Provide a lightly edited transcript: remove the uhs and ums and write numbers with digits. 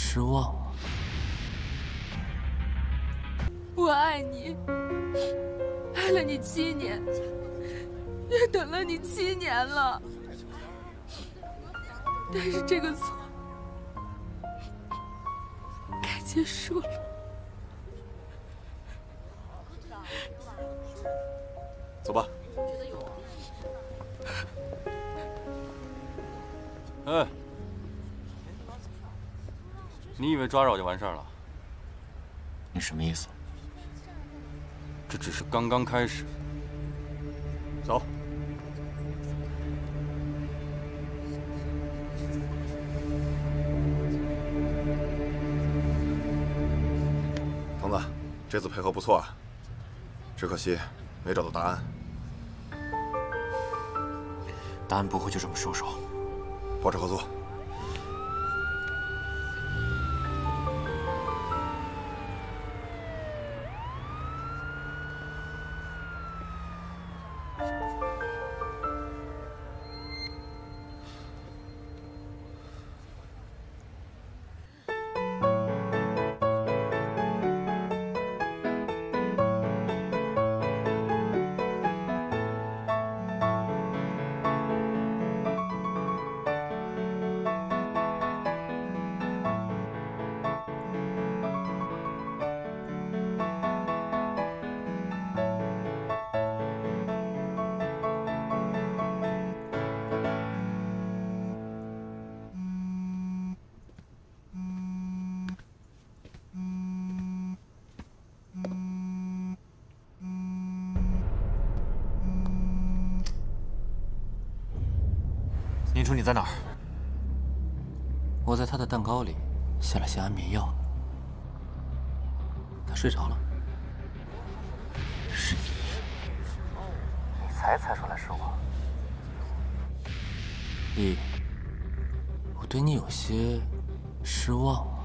失望了。我爱你，爱了你7年，也等了你7年了。但是这个错该结束了。走吧。哎。 你以为抓着我就完事儿了？你什么意思？这只是刚刚开始。走。童子，这次配合不错啊，只可惜没找到答案。答案不会就这么收手。保持合作。 年初你在哪儿？我在他的蛋糕里下了些安眠药，他睡着了。是你？你才猜出来是我？你，我对你有些失望了。